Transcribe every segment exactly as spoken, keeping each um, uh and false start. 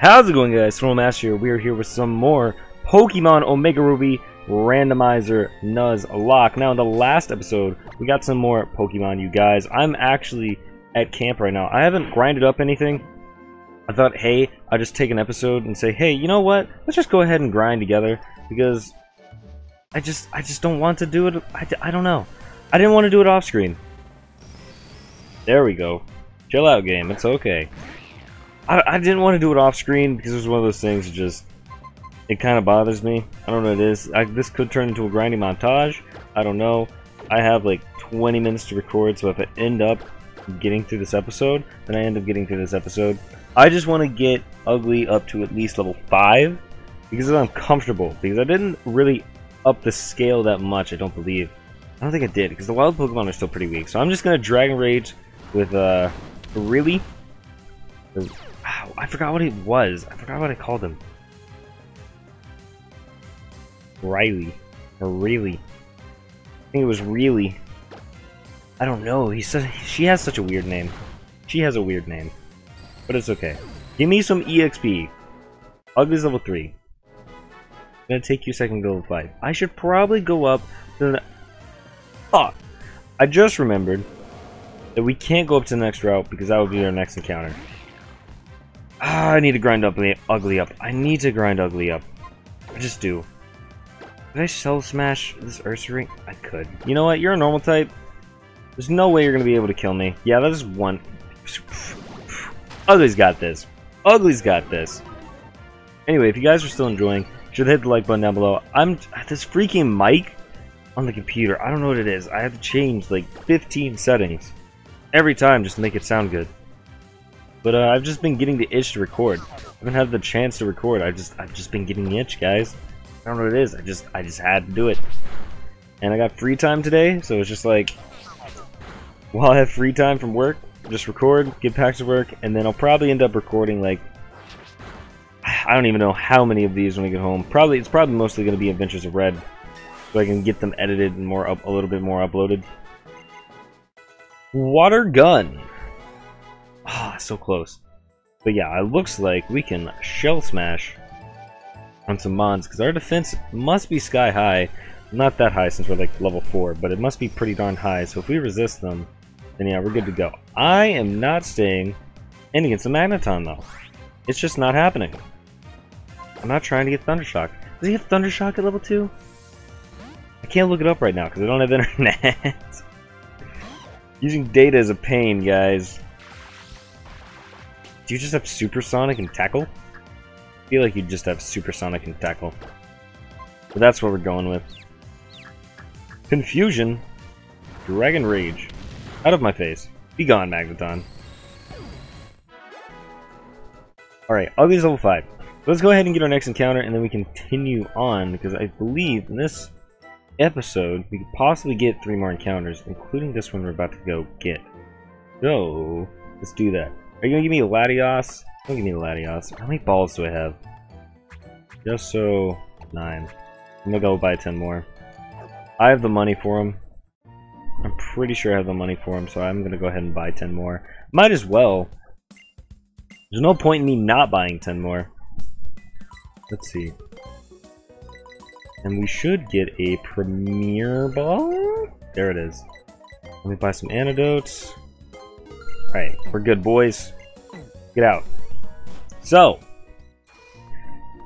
How's it going, guys? FullMetalMaster here. We are here with some more Pokemon Omega Ruby Randomizer Nuzlocke. Now, in the last episode, we got some more Pokemon, you guys. I'm actually at camp right now. I haven't grinded up anything. I thought, hey, I'll just take an episode and say, hey, you know what? Let's just go ahead and grind together because I just I just don't want to do it. I, I don't know. I didn't want to do it off screen. There we go. Chill out, game. It's okay. I, I didn't want to do it off screen because it was one of those things that just, it kind of bothers me. I don't know what it is. I, this could turn into a grinding montage. I don't know. I have like twenty minutes to record, so if I end up getting through this episode, then I end up getting through this episode. I just want to get Ugly up to at least level five because I'm comfortable. Because I didn't really up the scale that much, I don't believe. I don't think I did because the wild Pokemon are still pretty weak. So I'm just going to Dragon Rage with uh, really. I forgot what it was. I forgot what I called him. Riley. Or Really. I think it was Really. I don't know. He said she has such a weird name. She has a weird name. But it's okay. Give me some E X P. Ugly's level three. I'm gonna take you second to level five. I should probably go up to the... Oh! I just remembered that we can't go up to the next route because that would be our next encounter. Ah, I need to grind up Ugly up. I need to grind Ugly up. I just do. Did I Shell Smash this Ursaring? I could. You know what? You're a normal type. There's no way you're going to be able to kill me. Yeah, that is one. Ugly's got this. Ugly's got this. Anyway, if you guys are still enjoying, you should hit the like button down below. I'm this freaking mic on the computer. I don't know what it is. I have to change like fifteen settings every time just to make it sound good. But uh, I've just been getting the itch to record. I haven't had the chance to record. I just, I've just been getting the itch, guys. I don't know what it is. I just, I just had to do it. And I got free time today, so it's just like, while I have free time from work, just record, get back to work, and then I'll probably end up recording like, I don't even know how many of these when I get home. Probably, it's probably mostly going to be Adventures of Red, so I can get them edited and more up, a little bit more uploaded. Water gun. Ah, so close. But yeah, it looks like we can Shell Smash on some mons, because our defense must be sky high. Not that high since we're like level four, but it must be pretty darn high, so if we resist them, then yeah, we're good to go. I am not staying in against the Magneton, though. It's just not happening. I'm not trying to get Thundershock. Does he have Thundershock at level two? I can't look it up right now, because I don't have internet. Using data is a pain, guys. Do you just have Supersonic and Tackle? I feel like you just have Supersonic and Tackle. But that's what we're going with. Confusion. Dragon Rage. Out of my face. Be gone, Magneton. Alright, Ugly's level five. Let's go ahead and get our next encounter and then we continue on, because I believe in this episode we could possibly get three more encounters, including this one we're about to go get. So, let's do that. Are you gonna give me a Latios? Don't give me a Latios. How many balls do I have? Just so... nine. I'm gonna go buy ten more. I have the money for them. I'm pretty sure I have the money for them, so I'm gonna go ahead and buy ten more. Might as well. There's no point in me not buying ten more. Let's see. And we should get a Premier Ball? There it is. Let me buy some antidotes. Alright, we're good, boys. Get out. So,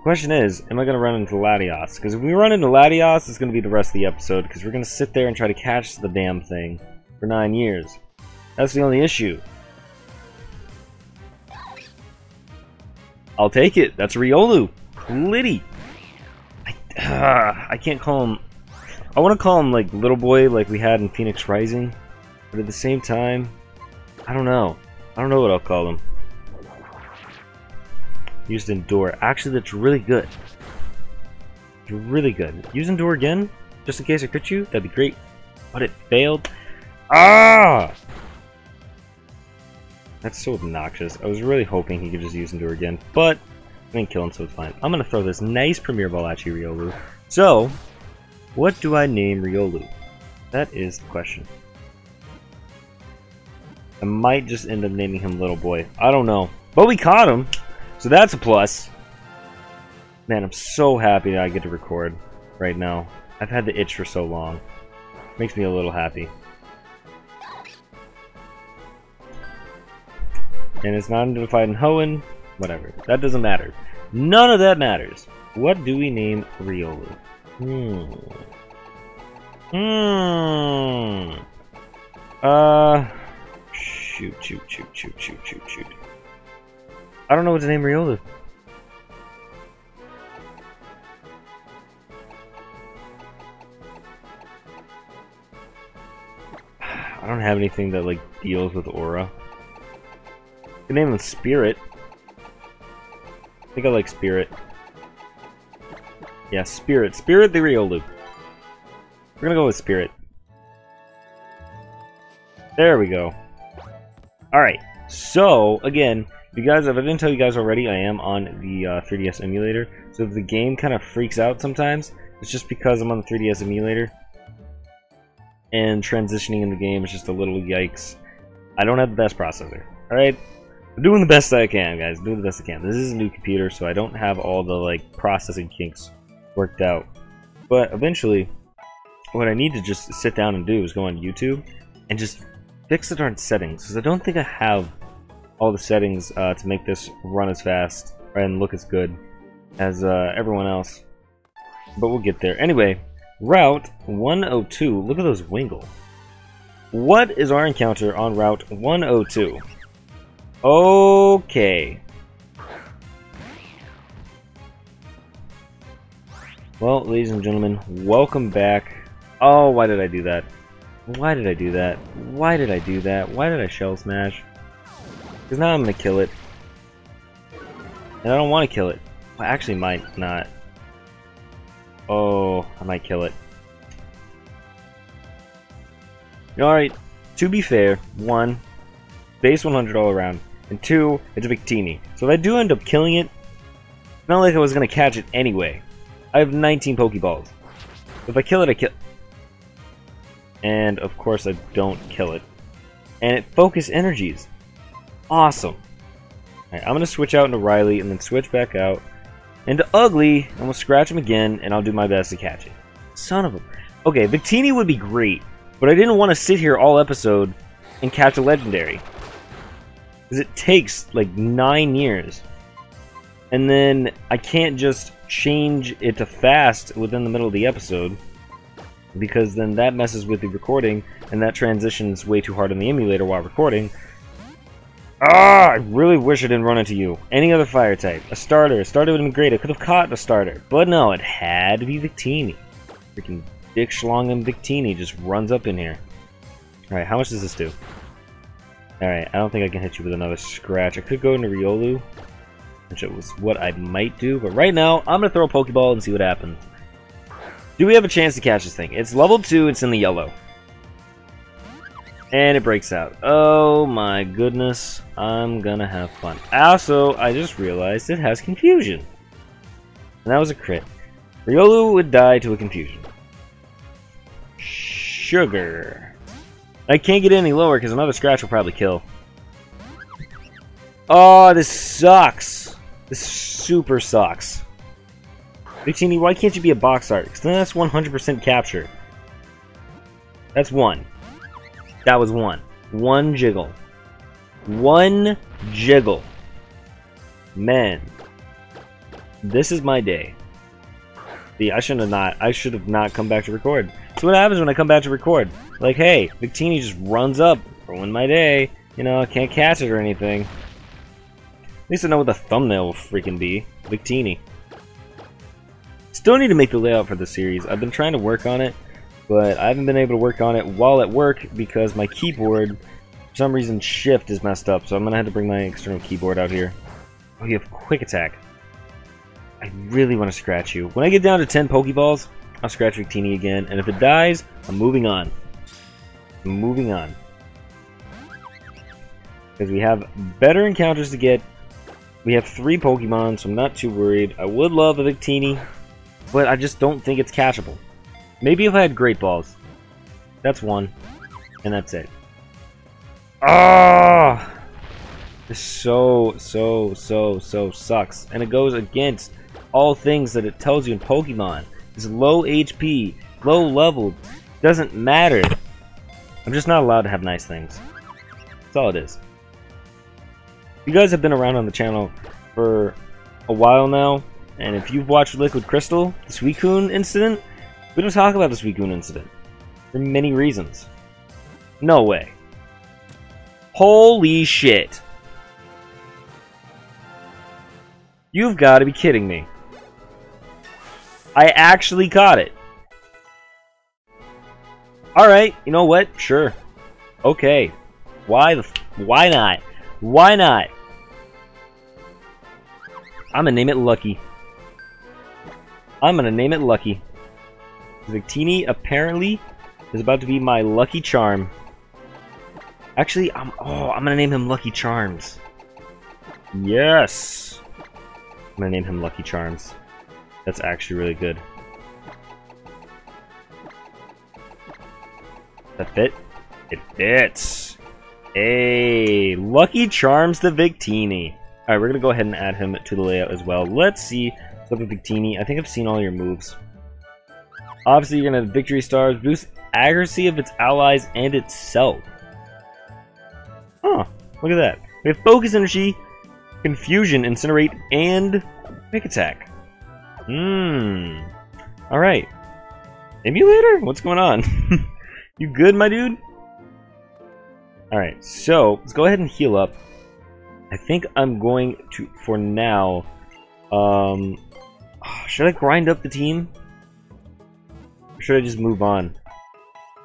question is, am I going to run into Latios? Because if we run into Latios, it's going to be the rest of the episode, because we're going to sit there and try to catch the damn thing for nine years. That's the only issue. I'll take it. That's Riolu. Clitty. I, uh, I can't call him... I want to call him, like, Little Boy, like we had in Phoenix Rising, but at the same time... I don't know. I don't know what I'll call them. Used Endure. Actually, that's really good. It's really good. Use Endure again, just in case I crit you. That'd be great. But it failed. Ah! That's so obnoxious. I was really hoping he could just use Endure again, but I didn't kill him, so it's fine. I'm gonna throw this nice Premier Ball at you, Riolu. So, what do I name Riolu? That is the question. I might just end up naming him Little Boy. I don't know. But we caught him! So that's a plus. Man, I'm so happy that I get to record right now. I've had the itch for so long. Makes me a little happy. And it's not identified in Hoenn. Whatever. That doesn't matter. None of that matters. What do we name Riolu? Hmm. Hmm. Uh. Shoot, shoot, shoot, shoot, shoot, shoot, shoot. I don't know what to name Riolu. I don't have anything that, like, deals with aura. I can name him Spirit. I think I like Spirit. Yeah, Spirit. Spirit the Riolu. We're gonna go with Spirit. There we go. Alright, so, again, you guys, if I didn't tell you guys already, I am on the uh, three D S emulator. So if the game kind of freaks out sometimes, it's just because I'm on the three D S emulator. And transitioning in the game is just a little yikes. I don't have the best processor. Alright? I'm doing the best that I can, guys. I'm doing the best I can. This is a new computer, so I don't have all the, like, processing kinks worked out. But eventually, what I need to just sit down and do is go on YouTube and just fix the darn settings. Because I don't think I have all the settings uh, to make this run as fast and look as good as uh, everyone else. But we'll get there. Anyway. Route one oh two. Look at those Wingull. What is our encounter on Route one oh two? Okay. Well, ladies and gentlemen, welcome back. Oh, why did I do that? Why did I do that? Why did I do that? Why did I shell smash? Because now I'm going to kill it. And I don't want to kill it. I actually might not. Oh, I might kill it. Alright, to be fair, one, base one hundred all around, and two, it's a Victini. So if I do end up killing it, it's not like I was going to catch it anyway. I have nineteen Pokeballs. If I kill it, I kill... And, of course, I don't kill it. And it focus energies. Awesome. Alright, I'm going to switch out into Riley, and then switch back out. And to Ugly, I'm gonna scratch him again, and I'll do my best to catch it. Son of a... Okay, Victini would be great, but I didn't want to sit here all episode and catch a Legendary. Because it takes, like, nine years. And then I can't just change it to fast within the middle of the episode, because then that messes with the recording, and that transitions way too hard in the emulator while recording. Ah, I really wish I didn't run into you. Any other fire type. A starter. A starter would have been great. I could have caught a starter. But no, it had to be Victini. Freaking Dick Schlong and Victini just runs up in here. Alright, how much does this do? Alright, I don't think I can hit you with another scratch. I could go into Riolu, which was what I might do. But right now, I'm going to throw a Pokeball and see what happens. Do we have a chance to catch this thing? It's level two. It's in the yellow. And it breaks out. Oh my goodness. I'm gonna have fun. Also, I just realized it has Confusion. And that was a crit. Riolu would die to a Confusion. Sugar. I can't get any lower because another scratch will probably kill. Oh, this sucks. This super sucks. Victini, why can't you be a box art? Because then that's one hundred percent capture. That's one. That was one. One jiggle. One jiggle. Man. This is my day. See, I should have not. I should have not come back to record. So what happens when I come back to record? Like, hey, Victini just runs up. Ruined my day. You know, I can't catch it or anything. At least I know what the thumbnail will freaking be. Victini. Still need to make the layout for the series. I've been trying to work on it. But I haven't been able to work on it while at work because my keyboard, for some reason, shift is messed up. So I'm going to have to bring my external keyboard out here. Oh, you have Quick Attack. I really want to scratch you. When I get down to ten Pokeballs, I'll scratch Victini again. And if it dies, I'm moving on. I'm moving on. Because we have better encounters to get. We have three Pokemon, so I'm not too worried. I would love a Victini, but I just don't think it's catchable. Maybe if I had Great Balls. That's one. And that's it. Ah! This so, so, so, so sucks. And it goes against all things that it tells you in Pokemon. It's low H P, low level, doesn't matter. I'm just not allowed to have nice things. That's all it is. You guys have been around on the channel for a while now, and if you've watched Liquid Crystal, the Suicune incident, we don't talk about the Suicune incident for many reasons. No way. Holy shit. You've got to be kidding me. I actually caught it. Alright, you know what? Sure. Okay. Why the f- why not? Why not? I'm gonna name it Lucky. I'm gonna name it Lucky. Victini apparently is about to be my lucky charm. Actually, I'm oh, I'm gonna name him Lucky Charms. Yes. I'm gonna name him Lucky Charms. That's actually really good. Does that fit? It fits. Hey, Lucky Charms the Victini. Alright, we're gonna go ahead and add him to the layout as well. Let's see. So the Victini, I think I've seen all your moves. Obviously, you're gonna have victory stars, boost accuracy of its allies and itself. Huh, look at that. We have focus energy, confusion, incinerate, and pick attack. Hmm. Alright. Emulator? What's going on? You good, my dude? Alright, so let's go ahead and heal up. I think I'm going to, for now, um, should I grind up the team? Or should I just move on?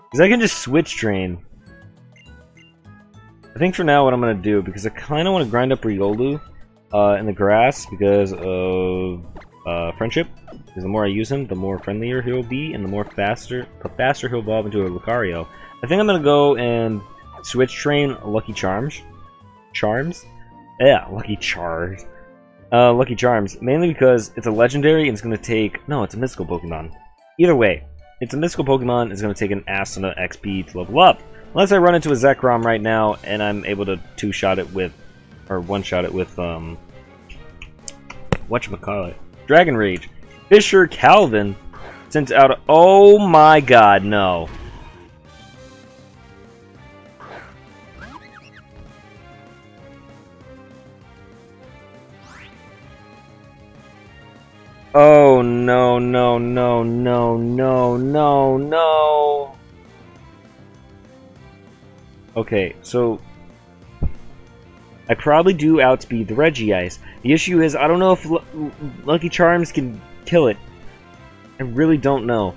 Because I can just switch train. I think for now what I'm going to do, because I kind of want to grind up Riolu uh, in the grass because of uh, friendship. Because the more I use him, the more friendlier he'll be, and the more faster, the faster he'll evolve into a Lucario. I think I'm going to go and switch train Lucky Charms. Charms? Yeah, Lucky Charms. Uh, Lucky Charms, mainly because it's a legendary and it's going to take... No, it's a mystical Pokemon. Either way, it's a mystical Pokemon, it's going to take an ass ton of X P to level up. Unless I run into a Zekrom right now and I'm able to two-shot it with... Or one-shot it with, um... whatchamacallit? Dragon Rage. Fisher Calvin sent out a... Oh my god, no. Oh no no no no no no no. Okay, so I probably do outspeed the Regice. The issue is I don't know if L Lucky Charms can kill it. I really don't know.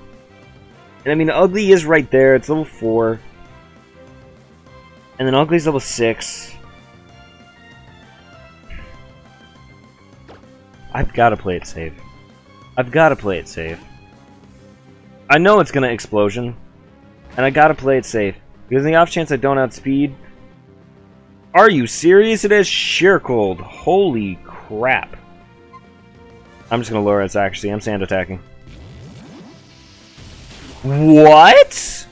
And I mean Ugly is right there, it's level four. And then Ugly's level six. I've gotta play it safe. I've got to play it safe. I know it's going to explosion, and I got to play it safe. Because in the off chance I don't outspeed... Are you serious? It is sheer cold. Holy crap. I'm just going to lower its accuracy. I'm sand attacking. What?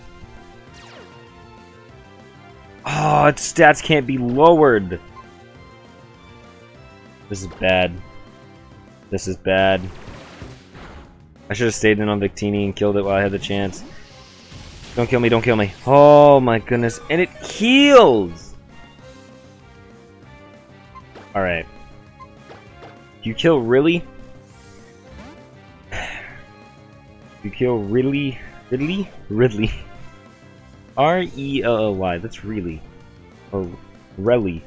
Oh, its stats can't be lowered. This is bad. This is bad. I should have stayed in on Victini and killed it while I had the chance. Don't kill me, don't kill me. Oh my goodness, and it heals! Alright. You kill really? You kill Ridley? Ridley? Ridley. R E L L Y, that's really. Or Relly.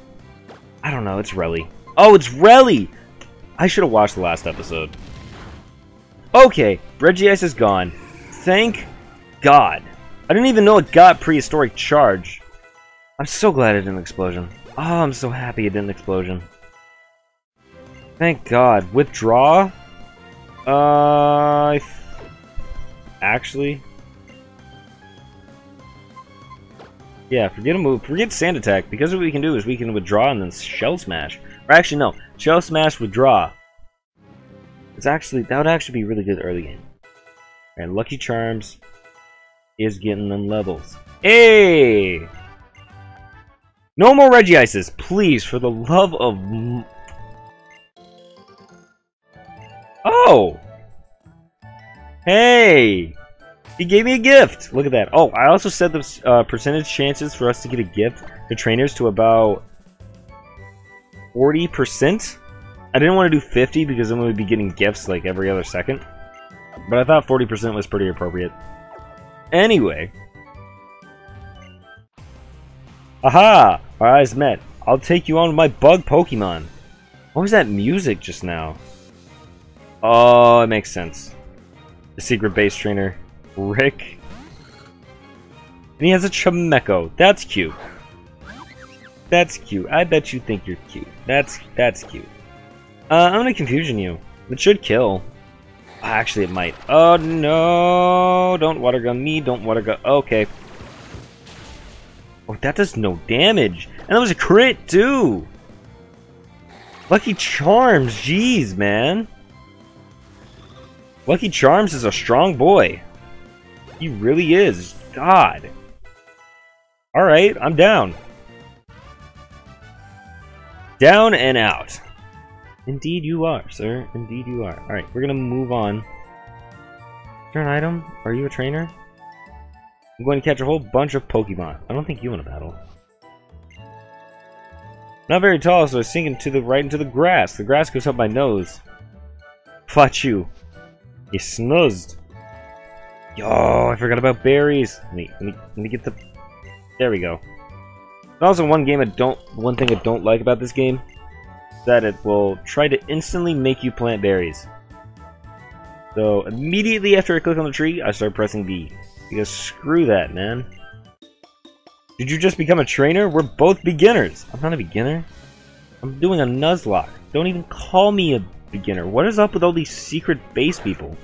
I don't know, it's Relly. Oh, it's Relly! I should have watched the last episode. Okay, Regice is gone. Thank God. I didn't even know it got prehistoric charge. I'm so glad it didn't explosion. Oh, I'm so happy it didn't explosion. Thank God. Withdraw? Uh... Actually? Yeah, forget a move. Forget Sand Attack, because what we can do is we can withdraw and then Shell Smash. Or actually, no. Shell Smash, Withdraw. It's actually, that would actually be really good early game. And Lucky Charms is getting them levels. Hey! No more Regices, please, for the love of... Oh! Hey! He gave me a gift! Look at that. Oh, I also set the uh, percentage chances for us to get a gift to trainers to about... forty percent? I didn't want to do fifty because I'm going to be getting gifts like every other second. But I thought forty percent was pretty appropriate. Anyway. Aha! Our eyes met. I'll take you on with my bug Pokemon. What was that music just now? Oh, it makes sense. The secret base trainer, Rick. And he has a Chimecho. That's cute. That's cute. I bet you think you're cute. That's that's cute. Uh, I'm gonna confusion you. It should kill. Actually, it might. Oh no! Don't water gun me. Don't water gun. Okay. Oh, that does no damage, and that was a crit too. Lucky Charms. Jeez, man. Lucky Charms is a strong boy. He really is. God. Alright, I'm down. Down and out. Indeed you are, sir. Indeed you are. Alright, we're gonna move on. Is there an item? Are you a trainer? I'm going to catch a whole bunch of Pokemon. I don't think you want to battle. Not very tall, so I sink into the right into the grass. The grass goes up my nose. Fought you. He snuzzed. Yo, I forgot about berries. Let me, let me, let me get the... There we go. And also, one game I don't... One thing I don't like about this game is that it will try to instantly make you plant berries. So, immediately after I click on the tree, I start pressing B. Because screw that, man. Did you just become a trainer? We're both beginners. I'm not a beginner. I'm doing a Nuzlocke. Don't even call me a... beginner. What is up with all these secret base people?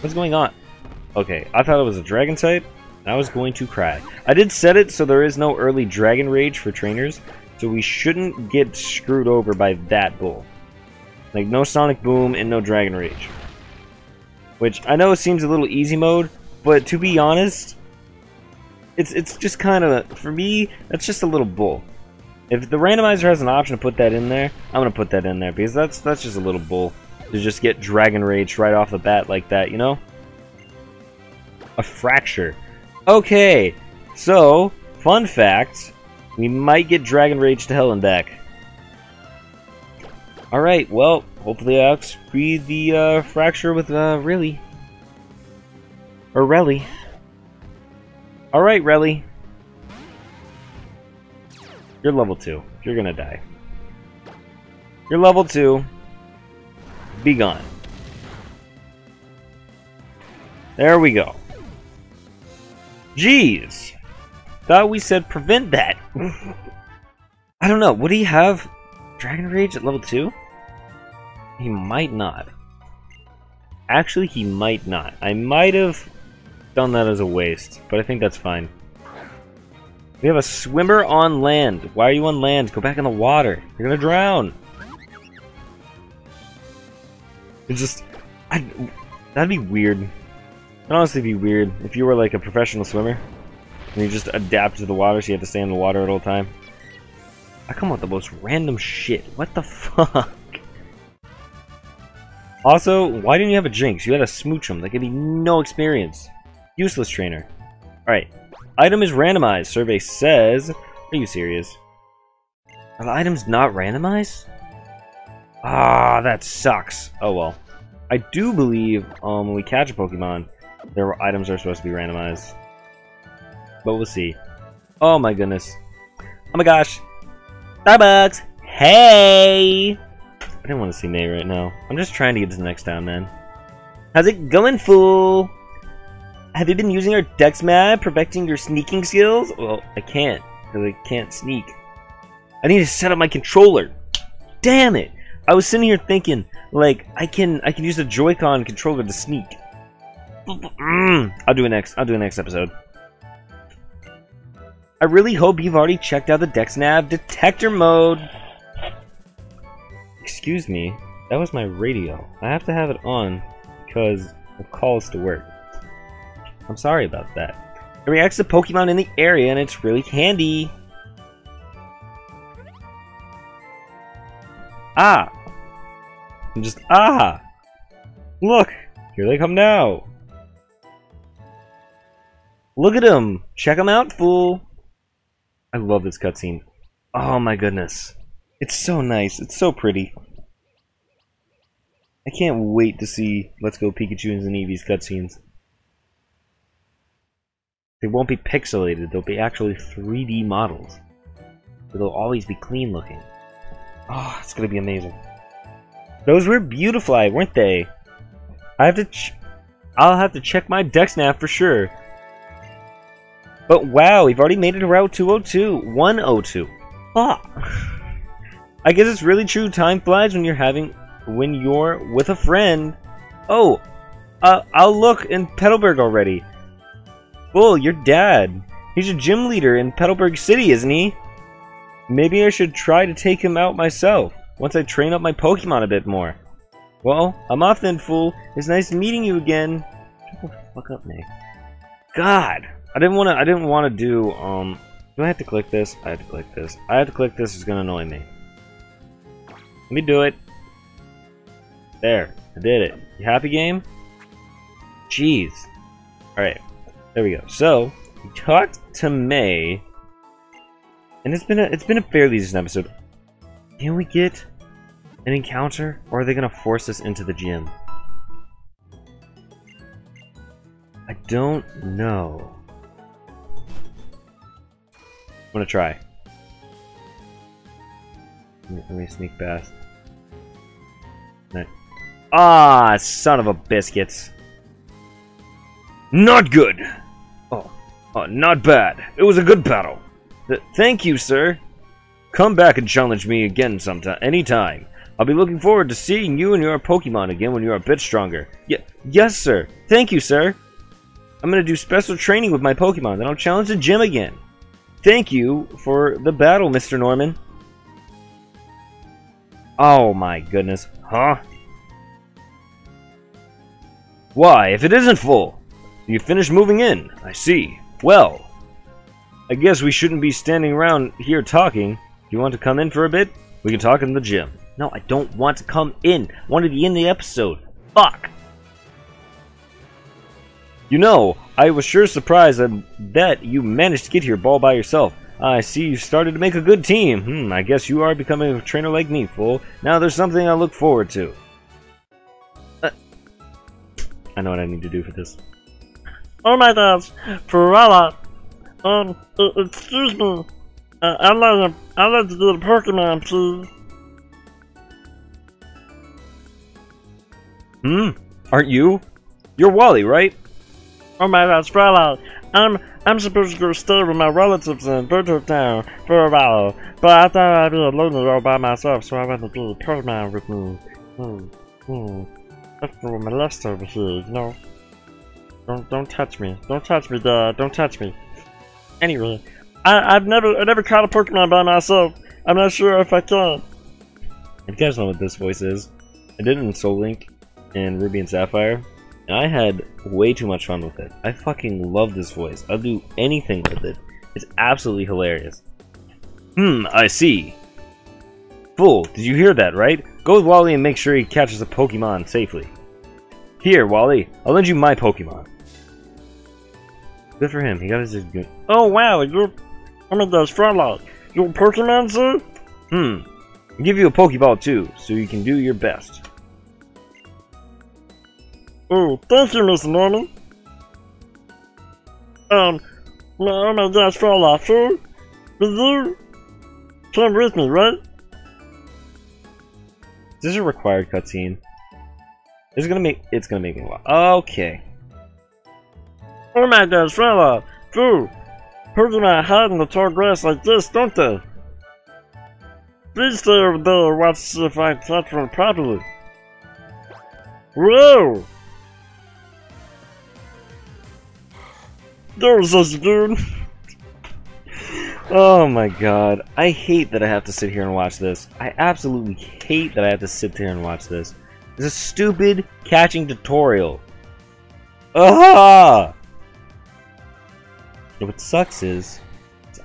What's going on? Okay, I thought it was a dragon type. I was going to cry. I did set it so there is no early dragon rage for trainers, so we shouldn't get screwed over by that bull. Like no sonic boom and no dragon rage. Which I know seems a little easy mode, but to be honest, it's it's just kind of, for me, that's just a little bull. If the randomizer has an option to put that in there, I'm going to put that in there, because that's that's just a little bull to just get Dragon Rage right off the bat like that, you know? A Fracture. Okay, so, fun fact, we might get Dragon Rage to hell and back. Alright, well, hopefully I'll excrete the uh, Fracture with uh, Riley. Or Relly. Alright, Relly. You're level two. You're gonna die. You're level two. Be gone. There we go. Jeez. Thought we said prevent that. I don't know. Would he have Dragon Rage at level two? He might not. Actually, he might not. I might have done that as a waste, but I think that's fine. We have a swimmer on land. Why are you on land? Go back in the water. You're gonna drown. It's just... I, that'd be weird. That'd honestly be weird if you were like a professional swimmer and you just adapt to the water so you have to stay in the water at all time. I come up with the most random shit. What the fuck? Also, why didn't you have a Jinx? You had a Smoochum. That gave me no experience. Useless trainer. Alright. Item is randomized. Survey says... Are you serious? Are the items not randomized? Ah, that sucks. Oh well. I do believe um, when we catch a Pokemon, their items are supposed to be randomized. But we'll see. Oh my goodness. Oh my gosh. Starbucks! Hey! I didn't want to see May right now. I'm just trying to get to the next town, man. How's it going, fool? Have you been using our Dex map, perfecting your sneaking skills? Well, I can't, because I can't sneak. I need to set up my controller. Damn it! I was sitting here thinking, like, I can I can use the Joy-Con controller to sneak. Mm. I'll do it next. I'll do it next episode. I really hope you've already checked out the Dex Nav detector mode. Excuse me, that was my radio. I have to have it on because of calls to work. I'm sorry about that. It reacts to Pokemon in the area and it's really handy. Ah! And just, ah! Look! Here they come now! Look at him! Check him out, fool! I love this cutscene. Oh my goodness. It's so nice. It's so pretty. I can't wait to see Let's Go Pikachu's and Eevee's cutscenes. They won't be pixelated. They'll be actually three D models. But they'll always be clean looking. Oh, it's gonna be amazing. Those were Beautifly, weren't they? I have to ch I'll have to check my Dex Nav for sure. But wow, we've already made it to Route two oh two, one oh two. Ah. I guess it's really true. Time flies when you're having when you're with a friend. Oh, uh, I'll look in Petalburg already. Bull, your dad. He's a gym leader in Petalburg City, isn't he? Maybe I should try to take him out myself, once I train up my Pokemon a bit more. Well, I'm off then, fool. It's nice meeting you again. Shut the fuck up, Nick. God! I didn't wanna I didn't wanna do um do I have to click this? I have to click this. I have to click this, it's gonna annoy me. Let me do it. There, I did it. You happy, game? Jeez. Alright, there we go. So we talked to May. And it's been a it's been a fairly decent episode. Can we get an encounter, or are they gonna force us into the gym? I don't know. I'm gonna try. Let me sneak past. No. Ah, son of a biscuits! Not good. Oh, oh, not bad. It was a good battle. Th thank you, sir. Come back and challenge me again sometime, anytime. I'll be looking forward to seeing you and your Pokemon again when you're a bit stronger. Yeah, yes, sir. Thank you, sir. I'm gonna do special training with my Pokemon, then I'll challenge the gym again. Thank you for the battle, Mister Norman. Oh my goodness, huh? Why, if it isn't full, you finished moving in. I see. Well, I guess we shouldn't be standing around here talking. You want to come in for a bit? We can talk in the gym. No, I don't want to come in. I wanted to end the episode. Fuck! You know, I was sure surprised that you managed to get here all by yourself. I see you started to make a good team. Hmm, I guess you are becoming a trainer like me, fool. Now there's something I look forward to. Uh, I know what I need to do for this. Oh my gosh, Ferala. Um, excuse me. Uh, I'd like to, I'd like to get a Pokemon, please. Hmm, aren't you? You're Wally, right? Oh my gosh, Frollo. I'm I'm supposed to go stay with my relatives in Viridian Town for a while, but I thought I'd be alone all by myself, so I went to get a Pokemon with me. Hmm, hmm. That's for my left over here, you know? Don't don't touch me. Don't touch me, Dad. Don't touch me. Anyway, I, I've never I never caught a Pokemon by myself. I'm not sure if I can. If you guys know what this voice is, I did it in Soul Link and Ruby and Sapphire, and I had way too much fun with it. I fucking love this voice. I'll do anything with it. It's absolutely hilarious. Hmm, I see. Fool, did you hear that, right? Go with Wally and make sure he catches a Pokemon safely. Here, Wally, I'll lend you my Pokemon. Good for him. He got his. Oh wow, you're. I'm in those front log. You're a Pokemon, sir? Hmm. I'll give you a Pokeball too, so you can do your best. Oh, thank you, Mister Norman. Um, oh my gosh, Frollo, fool. Did you come with me, right? Is this a required cutscene? It's gonna make it's gonna make me laugh. Okay. Oh my gosh, Frollo, fool. Pokemon hide in the tall grass like this, don't they? Please stay over there and watch to see if I can catch one properly. Whoa! There was this dude. Oh my god. I hate that I have to sit here and watch this. I absolutely hate that I have to sit here and watch this. It's a stupid catching tutorial. Ah! What sucks is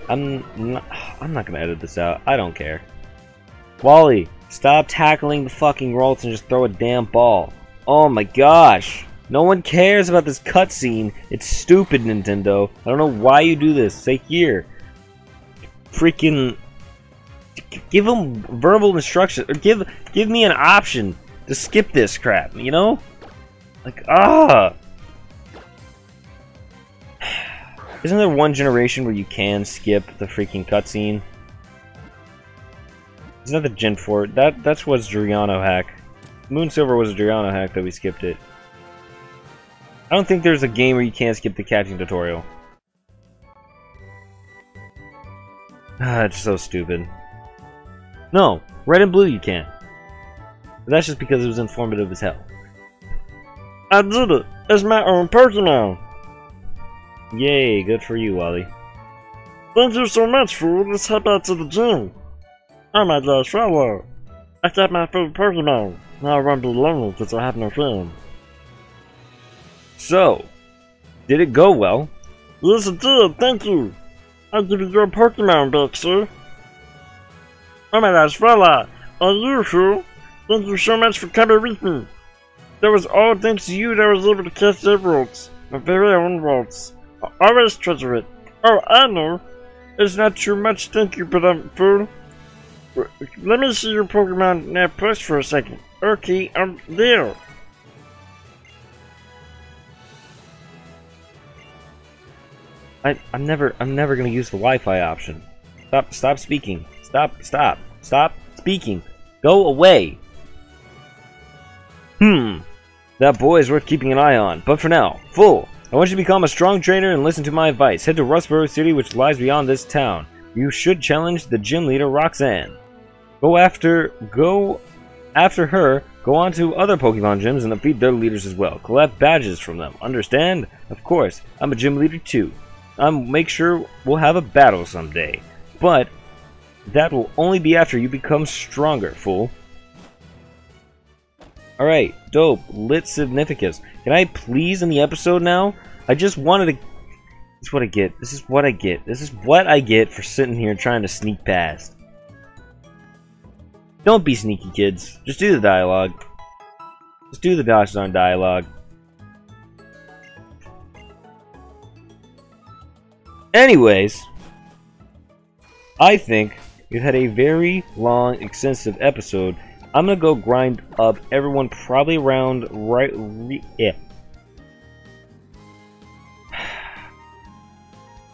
I'm not, I'm not gonna edit this out. I don't care. Wally, Stop tackling the fucking Ralts and just throw a damn ball. Oh my gosh. No one cares about this cutscene. It's stupid, Nintendo. I don't know why you do this. Say here. Freaking... Give them verbal instructions. Or give, give me an option to skip this crap, you know? Like, ah! Isn't there one generation where you can skip the freaking cutscene? It's not the Gen four. That, that's what's Driano hack. Moonsilver was a Driano hack that we skipped it. I don't think there's a game where you can't skip the catching tutorial. Ah, it's so stupid. No, Red and Blue you can. But that's just because it was informative as hell. I did it! It's my own personal! Yay, good for you, Wally. Thank you so much, fool. Let's head back to the gym. Oh my gosh, Rollo. I got my favorite Pokemon. Now I run to the lonely because I have no friend. So, did it go well? Yes, it did. Thank you. I'll give you your Pokemon back, sir. Oh my gosh, Rollo. And you, fool. Thank you so much for coming with me. That was all thanks to you that I was able to catch the Emeralds. My very own Emeralds. I always treasure it. Oh, I know. It's not too much, thank you, but I'm fool. Let me see your Pokemon now push for a second. Okay, I'm there. I I'm never I'm never gonna use the Wi-Fi option. Stop stop speaking. Stop stop stop speaking. Go away. Hmm. That boy is worth keeping an eye on. But for now, Full. I want you to become a strong trainer and listen to my advice. Head to Rustboro City, which lies beyond this town. You should challenge the gym leader, Roxanne. Go after go after her, go on to other Pokemon gyms and defeat their leaders as well. Collect badges from them, understand? Of course, I'm a gym leader too. I'll make sure we'll have a battle someday. But that will only be after you become stronger, fool. Alright, dope. Lit Significance. Can I please in the episode now? I just wanted to... This is what I get. This is what I get. This is what I get for sitting here trying to sneak past. Don't be sneaky, kids. Just do the dialogue. Just do the Dodge-Darn dialogue. Anyways, I think we've had a very long, extensive episode. I'm gonna go grind up everyone probably around right... Yeah.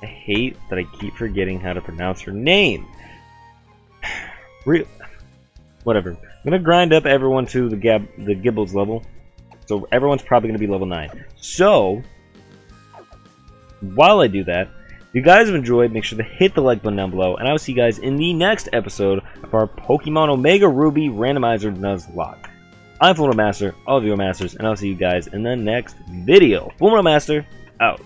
I hate that I keep forgetting how to pronounce her name. Real, whatever. I'm gonna grind up everyone to the Gab, the Gibbles level, so everyone's probably gonna be level nine. So while I do that, if you guys have enjoyed, make sure to hit the like button down below, and I will see you guys in the next episode of our Pokemon Omega Ruby Randomizer Nuzlocke. I'm FullMetalMaster, all of your masters, and I'll see you guys in the next video. FullMetalMaster out.